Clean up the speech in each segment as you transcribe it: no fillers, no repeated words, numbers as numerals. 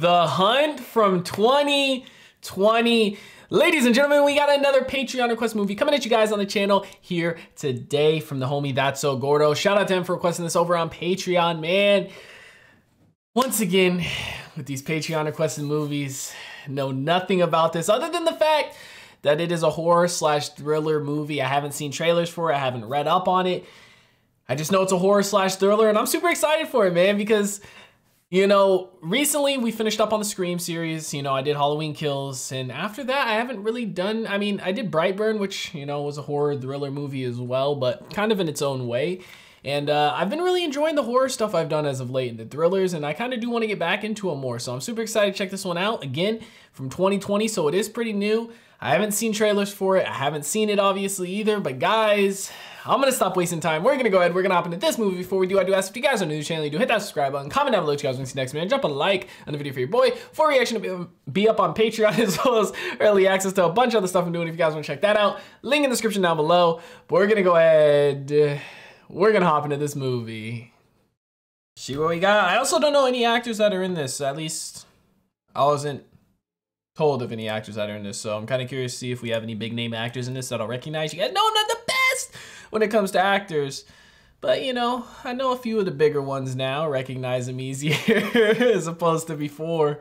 The Hunt from 2020. Ladies and gentlemen, we got another Patreon request movie coming at you guys on the channel here today from the homie That's So Gordo. Shout out to him for requesting this over on Patreon, man. Once again, with these Patreon requested movies, know nothing about this other than the fact that it is a horror slash thriller movie. I haven't seen trailers for it. I haven't read up on it. I just know it's a horror slash thriller, and I'm super excited for it, man, because you know, recently we finished up on the Scream series. You know, I did Halloween Kills, and after that, I haven't really done, I mean, I did Brightburn, which, you know, was a horror thriller movie as well, but kind of in its own way. And I've been really enjoying the horror stuff I've done as of late in the thrillers, and I kind of do want to get back into them more. So I'm super excited to check this one out, again, from 2020, so it is pretty new. I haven't seen trailers for it. I haven't seen it, obviously, either, but guys, I'm gonna stop wasting time. We're gonna go ahead, we're gonna hop into this movie. Before we do, I do ask if you guys are new to the channel, you do hit that subscribe button, comment down below what you guys want to see next, man. Drop a like on the video for your boy. For reaction to be up on Patreon, as well as early access to a bunch of other stuff I'm doing if you guys wanna check that out. Link in the description down below. But we're gonna go ahead, we're gonna hop into this movie. See what we got. I also don't know any actors that are in this, at least I wasn't told of any actors that are in this. So I'm kinda curious to see if we have any big name actors in this that I'll recognize. You guys know I'm not the best when it comes to actors, but you know, I know a few of the bigger ones now, recognize them easier as opposed to before.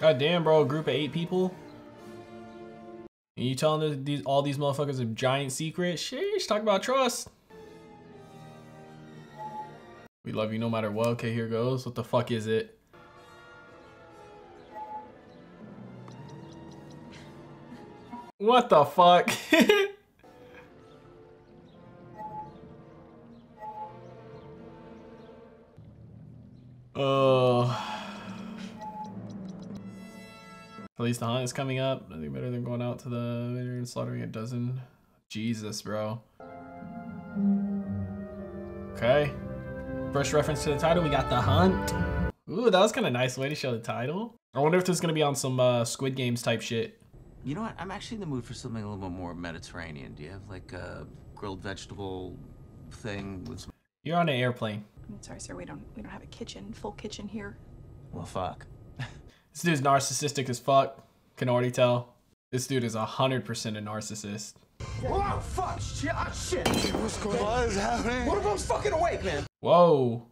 God damn, bro, a group of 8 people. And you telling them these, all these motherfuckers a giant secret? Sheesh, talk about trust. We love you no matter what. Okay, here goes. What the fuck is it? What the fuck? At least The Hunt is coming up. Nothing better than going out to the vineyard and slaughtering a dozen. Jesus, bro. Okay. First reference to the title, we got The Hunt. Ooh, that was kind of a nice way to show the title. I wonder if this is going to be on some Squid Games type shit. You know what? I'm actually in the mood for something a little bit more Mediterranean. Do you have like a grilled vegetable thing with some... You're on an airplane. I'm sorry, sir. We don't have a kitchen, full kitchen here. Well, fuck. This dude's narcissistic as fuck. Can already tell. This dude is 100% a narcissist. Oh, fuck! Shit! Oh, shit! What's going on? What is happening? One of them's fucking awake, man. Whoa!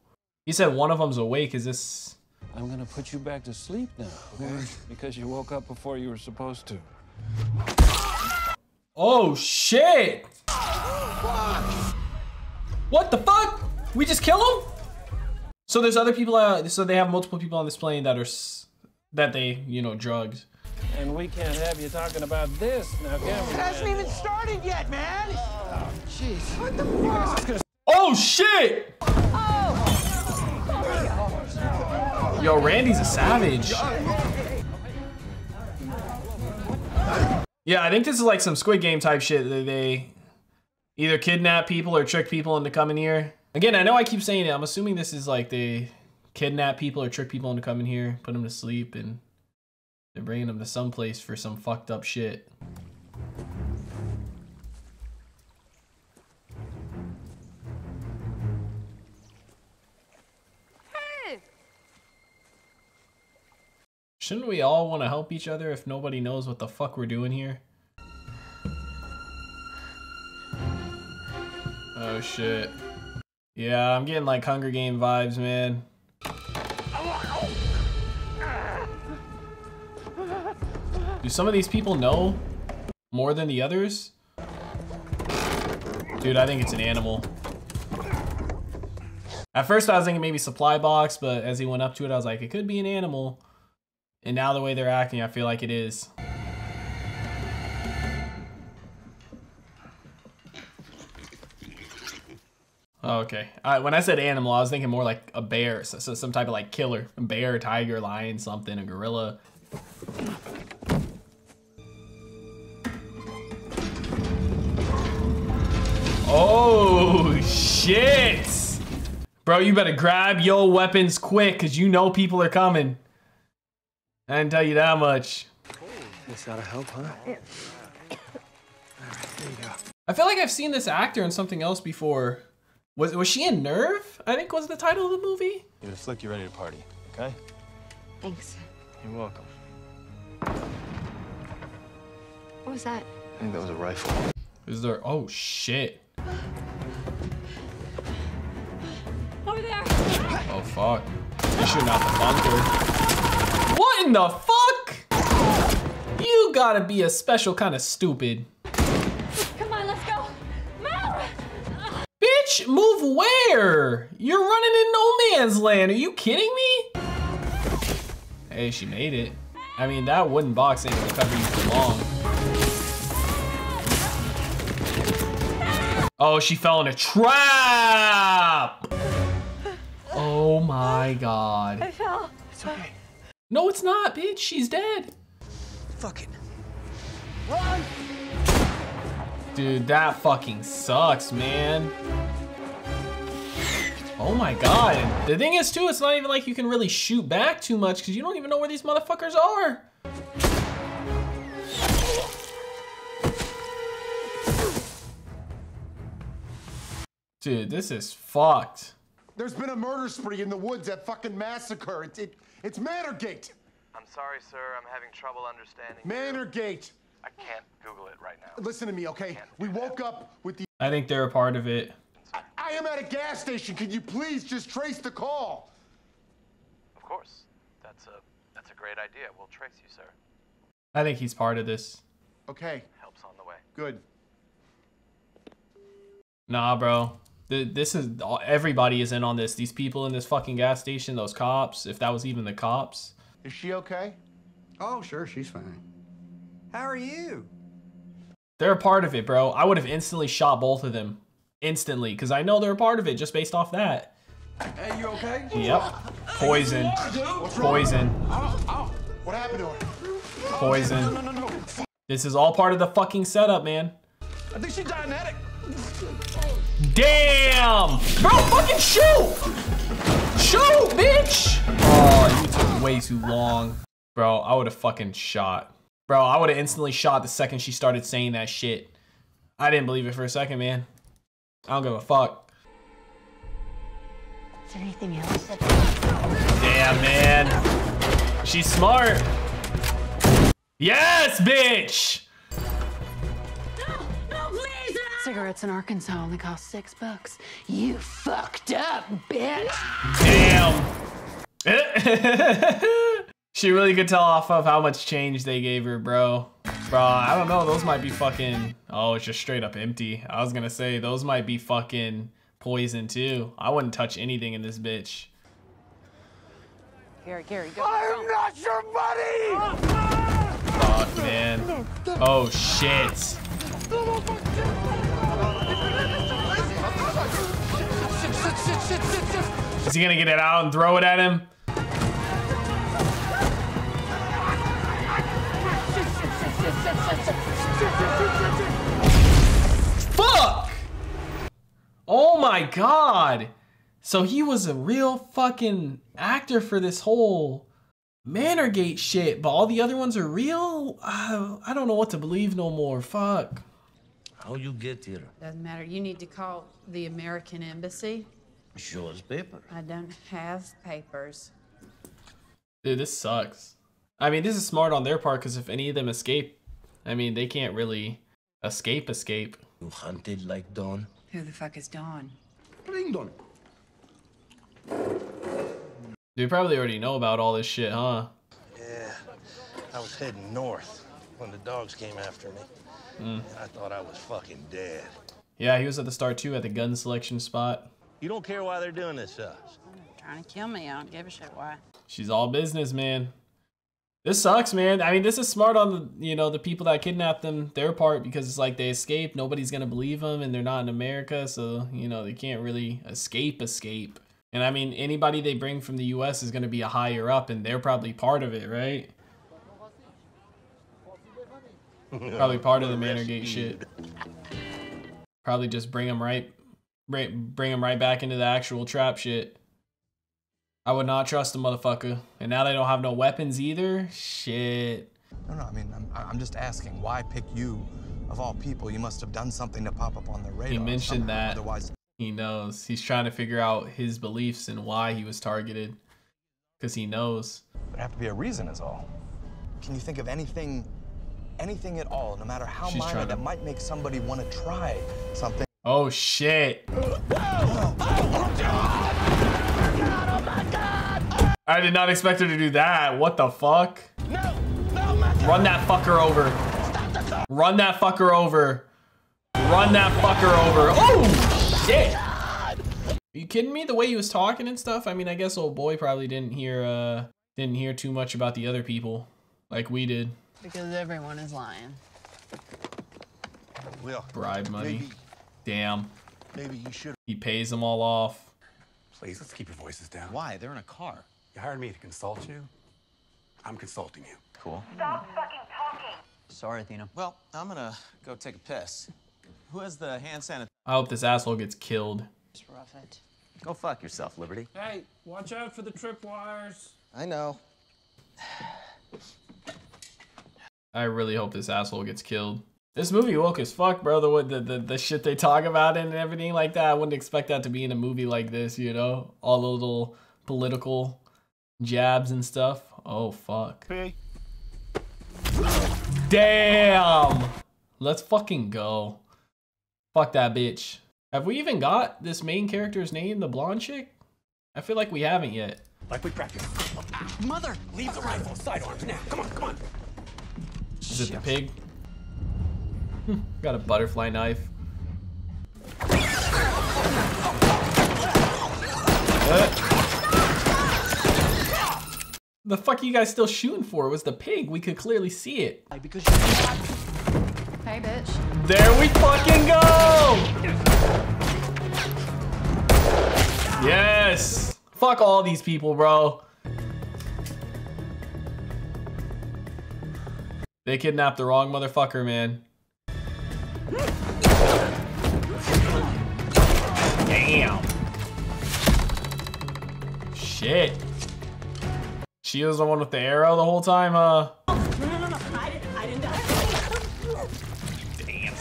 He said one of them's awake. Is this? I'm gonna put you back to sleep now, man, because you woke up before you were supposed to. Oh shit! Fuck. What the fuck? We just kill him? So there's other people out. So they have multiple people on this plane that are that they you know drugged. And we can't have you talking about this now, can we? It hasn't even started yet, man! Oh, jeez. What the fuck? Oh, shit! Oh. Yo, Randy's a savage. Yeah, I think this is like some Squid Game type shit that they either kidnap people or trick people into coming here. Again, I know I keep saying it. I'm assuming this is like they kidnap people or trick people into coming here, put them to sleep, and they're bringing them to some place for some fucked up shit. Hey. Shouldn't we all want to help each other if nobody knows what the fuck we're doing here? Oh shit. Yeah, I'm getting like Hunger Game vibes, man. Do some of these people know more than the others? Dude, I think it's an animal. At first I was thinking maybe supply box, but as he went up to it, I was like, it could be an animal. And now the way they're acting, I feel like it is. Oh, okay. When I said animal, I was thinking more like a bear. So some type of like killer. Bear, tiger, lion, something, a gorilla. Oh shit, bro, you better grab your weapons quick, cause you know people are coming. I didn't tell you that much. This ought to help, huh? Yeah. All right, there you go. I feel like I've seen this actor in something else before. Was she in Nerve? I think was the title of the movie. You're the flick, you're ready to party, okay? Thanks. You're welcome. What was that? I think that was a rifle. Is there? Oh shit. Over there. Oh fuck. You're shooting out the bunker. What in the fuck? You gotta be a special kind of stupid. Come on, let's go. Move! Bitch, move where? You're running in no man's land. Are you kidding me? Hey, she made it. I mean, that wooden box ain't gonna cover you for long. Oh, she fell in a trap! Oh my god. I fell. It's okay. No, it's not, bitch. She's dead. Fuck it. Run! Dude, that fucking sucks, man. Oh my god. The thing is, too, it's not even like you can really shoot back too much because you don't even know where these motherfuckers are. Dude, this is fucked. There's been a murder spree in the woods, that fucking massacre. It's Manorgate. I'm sorry, sir. I'm having trouble understanding. Manorgate. I can't Google it right now. Listen to me, okay? We woke up with the... I think they're a part of it. I am at a gas station. Can you please just trace the call? Of course. That's a great idea. We'll trace you, sir. I think he's part of this. Okay. Help's on the way. Good. Nah, bro. This is, everybody is in on this. These people in this fucking gas station, those cops, if that was even the cops. Is she okay? Oh, sure, she's fine. How are you? They're a part of it, bro. I would have instantly shot both of them. Instantly, because I know they're a part of it just based off that. Hey, you okay? Yep. Poison. Poison. What happened to her? Poison. No. This is all part of the fucking setup, man. I think she died in the attic. Damn! Bro, fucking shoot! Shoot, bitch! Oh, you took way too long. Bro, I would've fucking shot. Bro, I would've instantly shot the second she started saying that shit. I didn't believe it for a second, man. I don't give a fuck. Is there anything else? Damn, man. She's smart. Yes, bitch! Cigarettes in Arkansas only cost $6. You fucked up, bitch. Damn. She really could tell off of how much change they gave her, bro. Bro, I don't know. Those might be fucking... Oh, it's just straight up empty. I was gonna say, those might be fucking poison, too. I wouldn't touch anything in this bitch. Gary, go. I'm not your buddy! Fuck, man. Oh, shit. Is he gonna get it out and throw it at him? Fuck! Oh my god! So he was a real fucking actor for this whole Manorgate shit, but all the other ones are real? I don't know what to believe no more. Fuck. How you get here? Doesn't matter. You need to call the American Embassy. Show us papers. I don't have papers. Dude, this sucks. I mean, this is smart on their part because if any of them escape, I mean, they can't really escape. You hunted like Dawn? Who the fuck is Dawn? Ring Dawn. You probably already know about all this shit, huh? Yeah, I was heading north when the dogs came after me. I thought I was fucking dead. Yeah, he was at the start too, at the gun selection spot. You don't care why they're doing this to us? Trying to kill me, I don't give a shit why. She's all business, man. This sucks, man. I mean, this is smart on the, you know, the people that kidnapped them, their part, because it's like they escaped, nobody's gonna believe them, and they're not in America, so, you know, they can't really escape. And I mean, anybody they bring from the US is gonna be a higher up, and they're probably part of it, right? Probably part of the Manorgate shit. Probably just bring them right back into the actual trap shit. I would not trust the motherfucker. And now they don't have no weapons either. Shit. No, I mean, I'm just asking, why pick you of all people? You must have done something to pop up on the radar. He mentioned that. Otherwise, he knows. He's trying to figure out his beliefs and why he was targeted. because he knows. There'd have to be a reason is all. Can you think of anything at all, no matter how minor, that might make somebody want to try something? Oh, shit. I did not expect her to do that. What the fuck? Run that fucker over. Run that fucker over. Run that fucker over. Oh, shit. Are you kidding me? The way he was talking and stuff? I mean, I guess old boy probably didn't hear too much about the other people like we did. Because everyone is lying. Well, bribe money. Maybe, damn. Maybe you should. He pays them all off. Please, let's keep your voices down. Why? They're in a car. You hired me to consult you. I'm consulting you. Cool. Stop fucking talking. Sorry, Athena. Well, I'm gonna go take a piss. Who has the hand sanitizer? I hope this asshole gets killed. Just rough it. Go fuck yourself, Liberty. Hey, watch out for the tripwires. I know. I really hope this asshole gets killed. This movie woke as fuck, bro. The shit they talk about and everything like that. I wouldn't expect that to be in a movie like this, you know? All the little political jabs and stuff. Oh, fuck. Hey. Damn! Let's fucking go. Fuck that bitch. Have we even got this main character's name, the blonde chick? I feel like we haven't yet. Like we practiced. Mother! Leave the rifle, sidearms now. Come on, come on. Is it the pig? Got a butterfly knife. The fuck are you guys still shooting for? It was the pig. We could clearly see it. Hey, bitch. There we fucking go! Yes! Fuck all these people, bro. They kidnapped the wrong motherfucker, man. Damn. Shit. She was the one with the arrow the whole time, huh? No. I didn't die. Damn.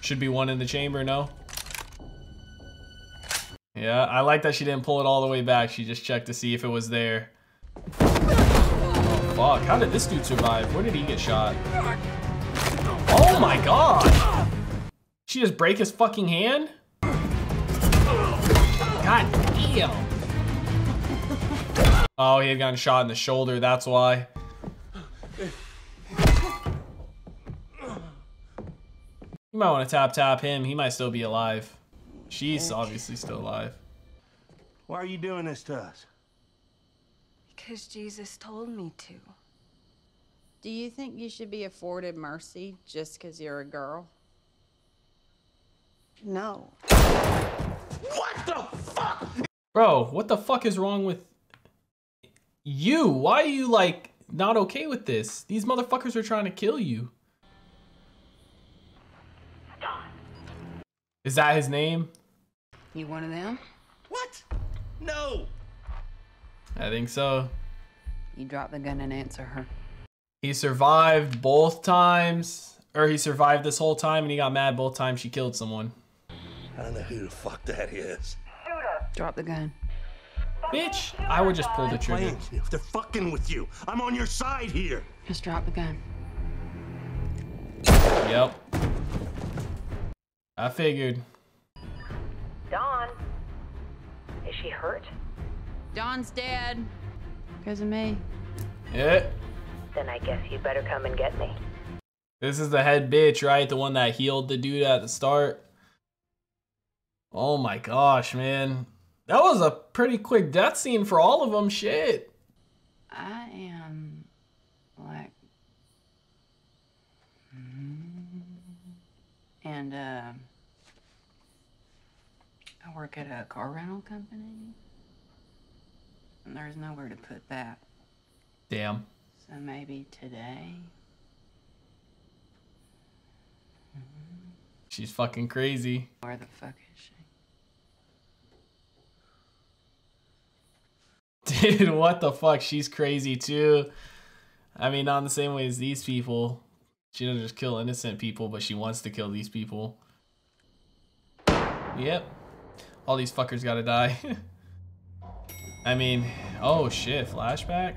Should be one in the chamber, no? Yeah, I like that she didn't pull it all the way back. She just checked to see if it was there. Oh, fuck. How did this dude survive? Where did he get shot? Oh my god! She just break his fucking hand? God damn! Oh, he had gotten shot in the shoulder, that's why. You might want to tap him. He might still be alive. She's obviously still alive. Why are you doing this to us? Because Jesus told me to. Do you think you should be afforded mercy just because you're a girl? No. What the fuck? Bro, what the fuck is wrong with you? Why are you, like, not okay with this? These motherfuckers are trying to kill you. Is that his name? You one of them? What? No. I think so. You drop the gun and answer her. He survived both times, or he survived this whole time and he got mad both times she killed someone. I don't know who the fuck that is. Drop the gun. Bitch, I would just pull the trigger. If they're fucking with you, I'm on your side here. Just drop the gun. Yep. I figured. Dawn. Is she hurt? Dawn's dead. Because of me. Yeah. Then I guess you better come and get me. This is the head bitch, right? The one that healed the dude at the start. Oh my gosh, man. That was a pretty quick death scene for all of them. Shit. I am like... And, I work at a car rental company, and there's nowhere to put that. Damn. So maybe today. Mm-hmm. She's fucking crazy. Where the fuck is she? Dude, what the fuck? She's crazy too. I mean, not in the same way as these people. She doesn't just kill innocent people, but she wants to kill these people. Yep. All these fuckers gotta die. I mean, oh shit, flashback?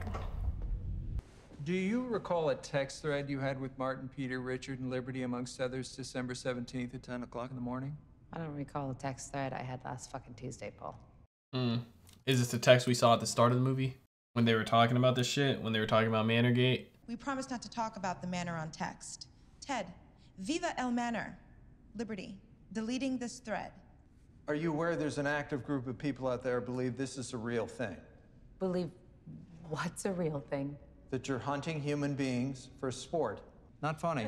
Do you recall a text thread you had with Martin, Peter, Richard, and Liberty, amongst others, December 17th at 10 o'clock in the morning? I don't recall a text thread I had last fucking Tuesday, Paul. Hmm. Is this the text we saw at the start of the movie? When they were talking about this shit? When they were talking about Manorgate? We promised not to talk about the Manor on text. Ted, Viva El Manor. Liberty, deleting this thread. Are you aware there's an active group of people out there who believe this is a real thing? Believe what's a real thing? That you're hunting human beings for sport. Not funny.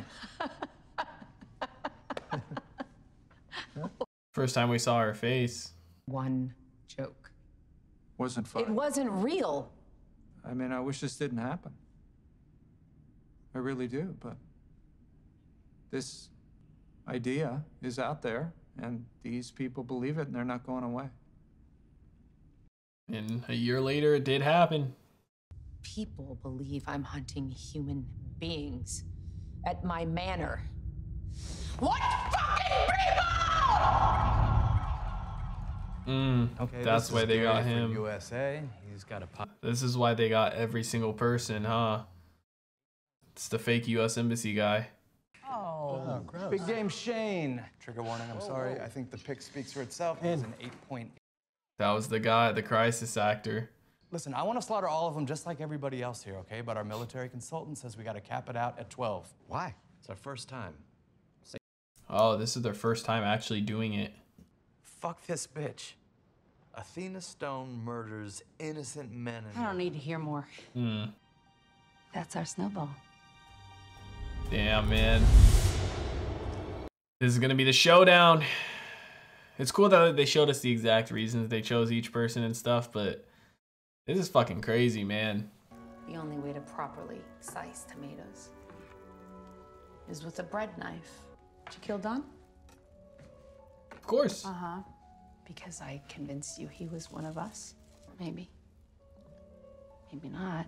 First time we saw her face. One joke. Wasn't funny. It wasn't real. I mean, I wish this didn't happen. I really do, but this idea is out there, and these people believe it, and they're not going away. And a year later, it did happen. People believe I'm hunting human beings at my manor. What fucking people? Okay, that's why they got him. USA, he's got a pop. This is why they got every single person, huh? It's the fake U.S. Embassy guy. Oh, gross. Big Game Shane. Trigger warning, I'm sorry. I think the pic speaks for itself. It was an 8.8. That was the guy, the crisis actor. Listen, I want to slaughter all of them just like everybody else here, okay? But our military consultant says we got to cap it out at 12. Why? It's our first time. Oh, this is their first time actually doing it. Fuck this bitch. Athena Stone murders innocent men. I don't need to hear more. Hmm. That's our snowball. Damn, man. This is gonna be the showdown. It's cool that they showed us the exact reasons they chose each person and stuff, but this is fucking crazy, man. The only way to properly slice tomatoes is with a bread knife. Did you kill Don? Of course. Uh-huh. Because I convinced you he was one of us? Maybe. Maybe not.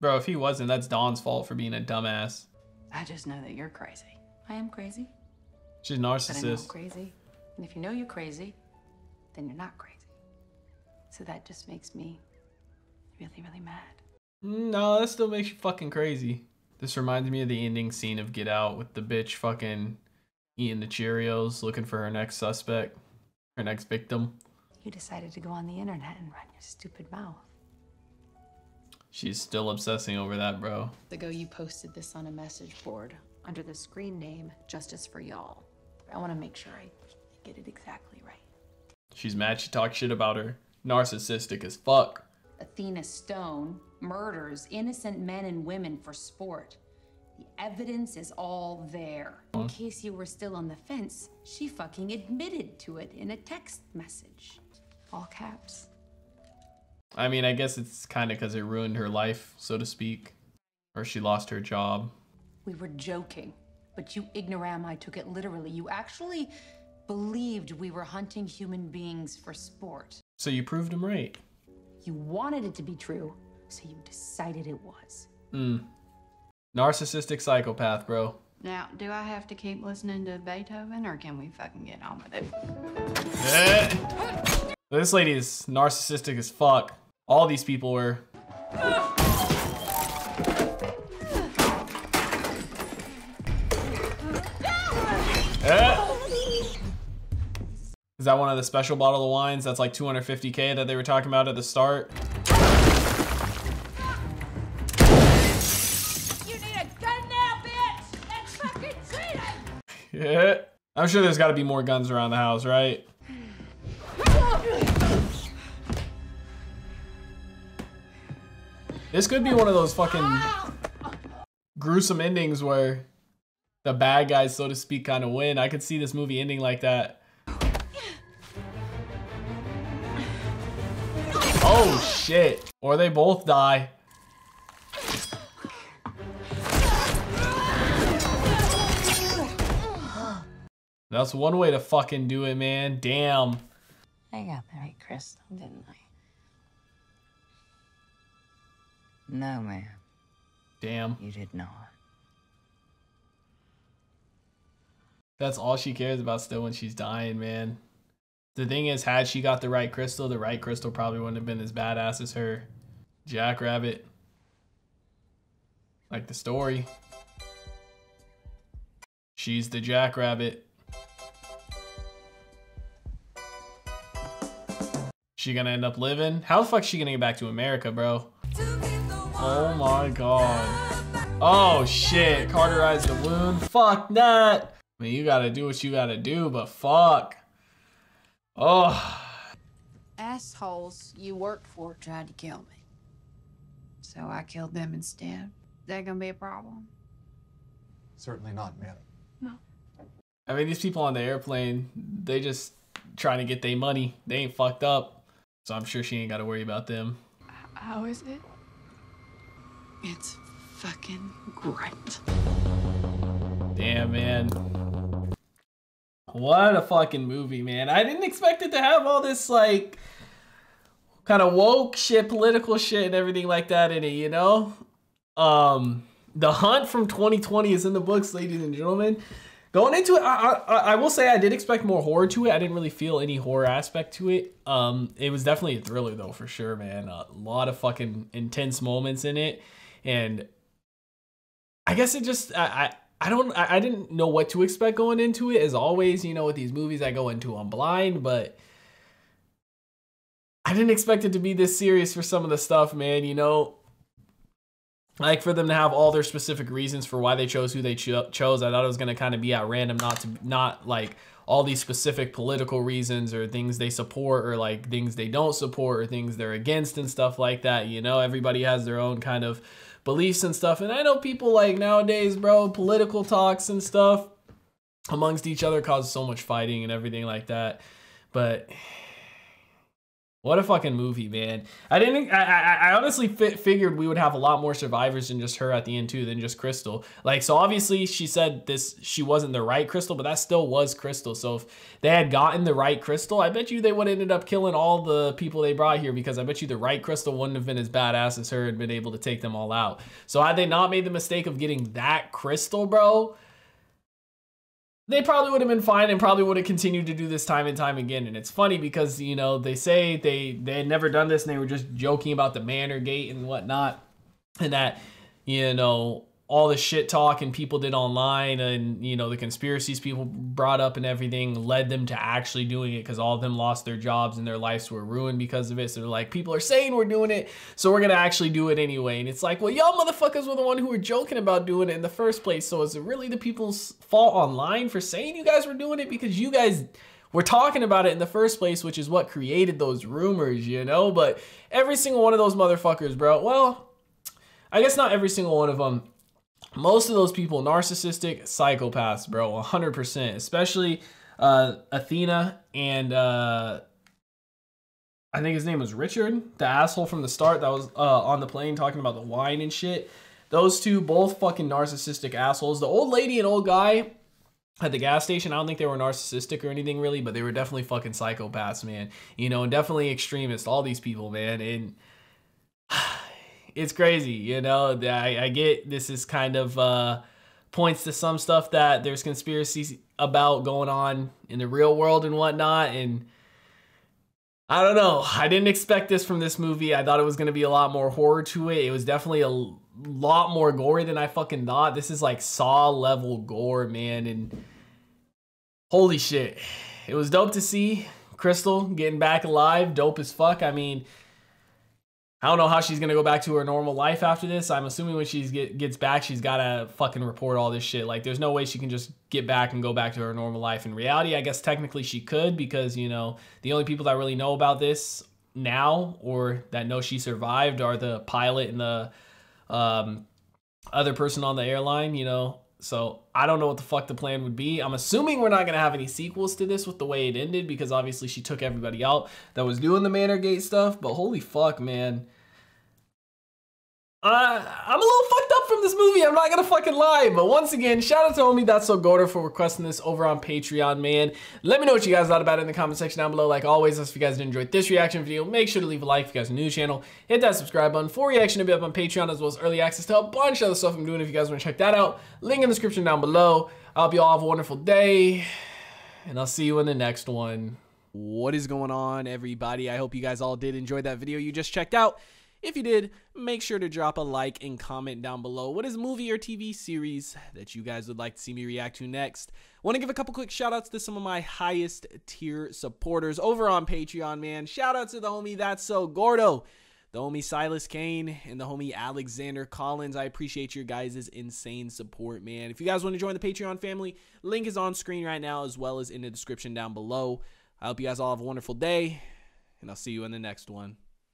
Bro, if he wasn't, that's Don's fault for being a dumbass. I just know that you're crazy. I am crazy. She's a narcissist. But I know I'm crazy. And if you know you're crazy, then you're not crazy. So that just makes me really, really mad. No, that still makes you fucking crazy. This reminds me of the ending scene of Get Out with the bitch fucking eating the Cheerios, looking for her next suspect, her next victim. You decided to go on the internet and run your stupid mouth. She's still obsessing over that, bro. Ago, you posted this on a message board under the screen name Justice for Y'all. I want to make sure I get it exactly right. She's mad she talked shit about her. Narcissistic as fuck. Athena Stone murders innocent men and women for sport. The evidence is all there. In case you were still on the fence, she fucking admitted to it in a text message. All caps. I mean, I guess it's kind of because it ruined her life, so to speak, or she lost her job. We were joking, but you ignoramus took it literally. You actually believed we were hunting human beings for sport. So you proved him right. You wanted it to be true, so you decided it was. Hmm. Narcissistic psychopath, bro. Now, do I have to keep listening to Beethoven, or can we fucking get on with it? This lady is narcissistic as fuck. All these people were. Is that one of the special bottle of wines that's like 250K that they were talking about at the start? You need a gun now, bitch! That's fucking cheating! Yeah. I'm sure there's gotta be more guns around the house, right? This could be one of those fucking gruesome endings where the bad guys, so to speak, kind of win. I could see this movie ending like that. Oh shit. Or they both die. That's one way to fucking do it, man. Damn. I got that right, Crystal, didn't I? No, ma'am. Damn. You did not. That's all she cares about still when she's dying, man. The thing is, had she got the right crystal probably wouldn't have been as badass as her jackrabbit. Like the story. She's the jackrabbit. She gonna end up living? How the fuck is she gonna get back to America, bro? Oh my god. Oh shit, cauterize the wound. Fuck that. I mean, you gotta do what you gotta do, but fuck. Oh. Assholes you worked for tried to kill me. So I killed them instead. Is that gonna be a problem? Certainly not, man. No. I mean, these people on the airplane, they just trying to get their money. They ain't fucked up. So I'm sure she ain't gotta worry about them. How is it? It's fucking great. Damn, man. What a fucking movie, man. I didn't expect it to have all this, like, kind of woke shit, political shit, and everything like that in it, you know? The Hunt from 2020 is in the books, ladies and gentlemen. Going into it, I will say I did expect more horror to it. I didn't really feel any horror aspect to it. It was definitely a thriller, though, for sure, man. A lot of fucking intense moments in it. And I guess it just, I didn't know what to expect going into it. As always, you know, with these movies I go into, I'm blind, but I didn't expect it to be this serious for some of the stuff, man, you know? Like, for them to have all their specific reasons for why they chose who they chose, I thought it was going to kind of be at random, not like all these specific political reasons or things they support or like things they don't support or things they're against and stuff like that. You know, everybody has their own kind of beliefs and stuff. And I know people like nowadays, bro, political talks and stuff amongst each other causes so much fighting and everything like that. But what a fucking movie, man. I honestly figured we would have a lot more survivors than just her at the end too, than just Crystal. Like, so obviously she said this, she wasn't the right Crystal, but that still was Crystal. So if they had gotten the right Crystal, I bet you they would have ended up killing all the people they brought here, because I bet you the right Crystal wouldn't have been as badass as her and been able to take them all out. So had they not made the mistake of getting that Crystal, bro, they probably would have been fine and probably would have continued to do this time and time again. And it's funny because, you know, they say they had never done this and they were just joking about the Manorgate and whatnot. And that, you know, all the shit talk and people did online and, you know, the conspiracies people brought up and everything led them to actually doing it, because all of them lost their jobs and their lives were ruined because of it. So they're like, people are saying we're doing it, so we're going to actually do it anyway. And it's like, well, y'all motherfuckers were the one who were joking about doing it in the first place. So is it really the people's fault online for saying you guys were doing it? Because you guys were talking about it in the first place, which is what created those rumors, you know? But every single one of those motherfuckers, bro, well, I guess not every single one of them. Most of those people, narcissistic psychopaths, bro, 100%. Especially Athena and I think his name was Richard, the asshole from the start that was on the plane talking about the wine and shit. Those two, both fucking narcissistic assholes. The old lady and old guy at the gas station, I don't think they were narcissistic or anything really, but they were definitely fucking psychopaths, man. You know, and definitely extremists, all these people, man. And it's crazy, you know, I get this is kind of points to some stuff that there's conspiracies about going on in the real world and whatnot. And I don't know, I didn't expect this from this movie. I thought it was going to be a lot more horror to it. It was definitely a lot more gory than I fucking thought. This is like Saw level gore, man. And holy shit, it was dope to see Crystal getting back alive. Dope as fuck. I mean, I don't know how she's going to go back to her normal life after this. I'm assuming when she gets back, she's got to fucking report all this shit. Like, there's no way she can just get back and go back to her normal life. In reality, I guess technically she could, because, you know, the only people that really know about this now or that know she survived are the pilot and the other person on the airline, you know. So I don't know what the fuck the plan would be. I'm assuming we're not going to have any sequels to this with the way it ended, because obviously she took everybody out that was doing the Manorgate stuff. But holy fuck, man. I'm a little fucked up from this movie. I'm not going to fucking lie. But once again, shout out to homie That's So Gordo for requesting this over on Patreon, man. Let me know what you guys thought about it in the comment section down below. Like always, if you guys enjoyed this reaction video, make sure to leave a like. If you guys are new to the channel, hit that subscribe button for reaction to be up on Patreon, as well as early access to a bunch of other stuff I'm doing if you guys want to check that out. Link in the description down below. I hope you all have a wonderful day, and I'll see you in the next one. What is going on, everybody? I hope you guys all did enjoy that video you just checked out. If you did, make sure to drop a like and comment down below. What is a movie or TV series that you guys would like to see me react to next? Want to give a couple quick shout outs to some of my highest tier supporters over on Patreon, man. Shout out to the homie That's So Gordo, the homie Silas Kane, and the homie Alexander Collins. I appreciate your guys' insane support, man. If you guys want to join the Patreon family, link is on screen right now as well as in the description down below. I hope you guys all have a wonderful day, and I'll see you in the next one.